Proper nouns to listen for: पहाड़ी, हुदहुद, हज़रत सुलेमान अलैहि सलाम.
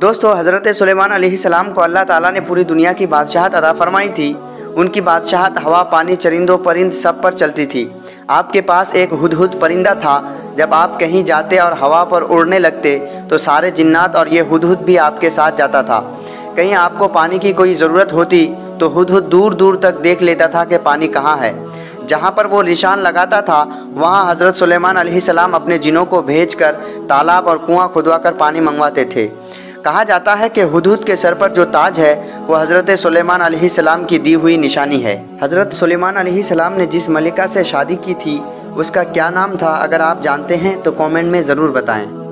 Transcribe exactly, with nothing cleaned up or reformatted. दोस्तों, हज़रत सुलेमान अलैहि सलाम को अल्लाह ताला ने पूरी दुनिया की बादशाहत अदा फरमाई थी। उनकी बादशाहत हवा, पानी, चरिंदों, परिंद सब पर चलती थी। आपके पास एक हुदहुद परिंदा था। जब आप कहीं जाते और हवा पर उड़ने लगते तो सारे जिन्नात और ये हुदहुद भी आपके साथ जाता था। कहीं आपको पानी की कोई ज़रूरत होती तो हुदहुद दूर दूर तक देख लेता था कि पानी कहाँ है। जहाँ पर वो निशान लगाता था वहाँ हज़रत सुलेमान अलैहि सलाम अपने जिनों को भेजकर तालाब और कुआं खुदवा कर पानी मंगवाते थे। कहा जाता है कि हुदहुद के सर पर जो ताज है वो हज़रत सुलेमान अलैहि सलाम की दी हुई निशानी है। हज़रत सुलेमान अलैहि सलाम ने जिस मलिका से शादी की थी उसका क्या नाम था? अगर आप जानते हैं तो कमेंट में ज़रूर बताएं।